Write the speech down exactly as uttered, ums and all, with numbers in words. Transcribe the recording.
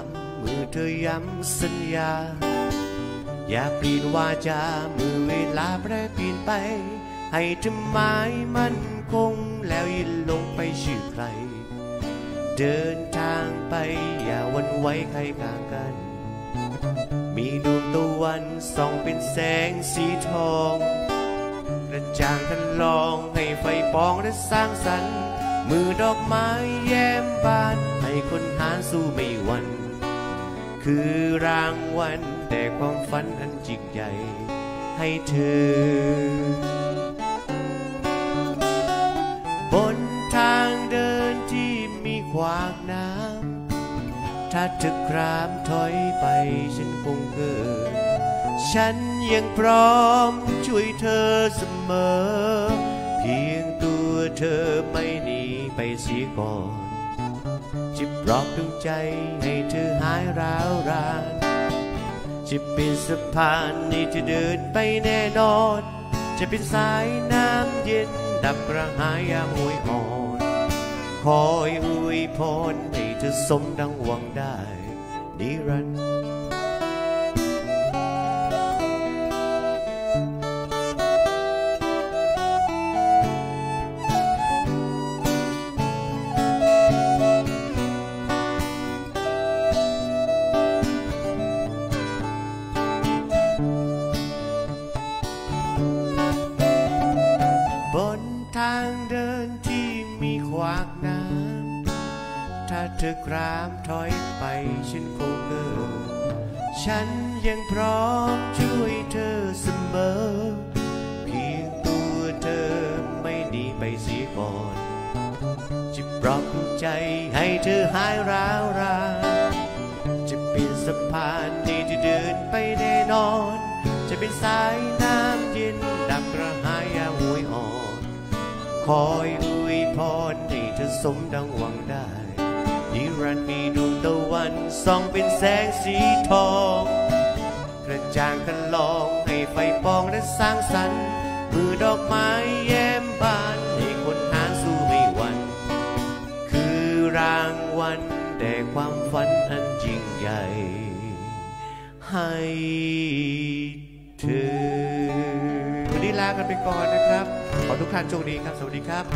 ำเมื่อเธอย้ำสัญญาอย่าเปลี่ยนวาจาเมื่อเวลาแปรเปลี่ยนไปให้เธอหมายมั่นคงแล้วยินลงไปชื่อใครเดินทางไปอย่าหวั่นไหวใครกลางกันมีดวงตะวันส่องเป็นแสงสีทองกระจ่างทะลองให้ไฟปองและสร้างสรรค์มือดอกไม้แย้มบานให้คนหาสู้ไม่หวั่นคือรางวัลแต่ความฝันอันยิ่งใหญ่ให้เธอบนทางเดินที่มีขวากน้ำถ้าเธอครามถอยไปฉันคงเกิดฉันยังพร้อมช่วยเธอเสมอเพียงตัวเธอไม่หนีไปเสียก่อนจะปลอบดวงใจให้เธอหายร้าวรานจะเป็นสะพานที่เธอเดินไปแน่นอนจะเป็นสายน้ำเย็นดับกระหายยามห้อยอ่อนคอยอวยพรให้เธอสมดังหวังได้นิรันดร์ทางเดินที่มีขวากน้ำถ้าเธอครามถอยไปฉันคงเกิดฉันยังพร้อมช่วยเธอเสมอเพียงตัวเธอไม่หนีไปเสียก่อนจะปลอบใจให้เธอหายร้าวรานจะเป็นสะพานที่เธอเดินไปแน่นอนจะเป็นสายน้ำเย็นดับกระหายยามห้อยอ่อนคอยอวยพรให้เธอสมดังหวังได้นิรันดร์มีดวงตะวันส่องเป็นแสงสีทองกระจ่างกันลองให้ไฟปองและสร้างสรรค์มือดอกไม้แย้มบานให้คนหาสู้ไม่หวั่นคือรางวัลแต่ความฝันอันยิ่งใหญ่ให้เธอวันนี้ลากันไปก่อนนะครับขอทุกท่านโชคดีครับสวัสดีครับ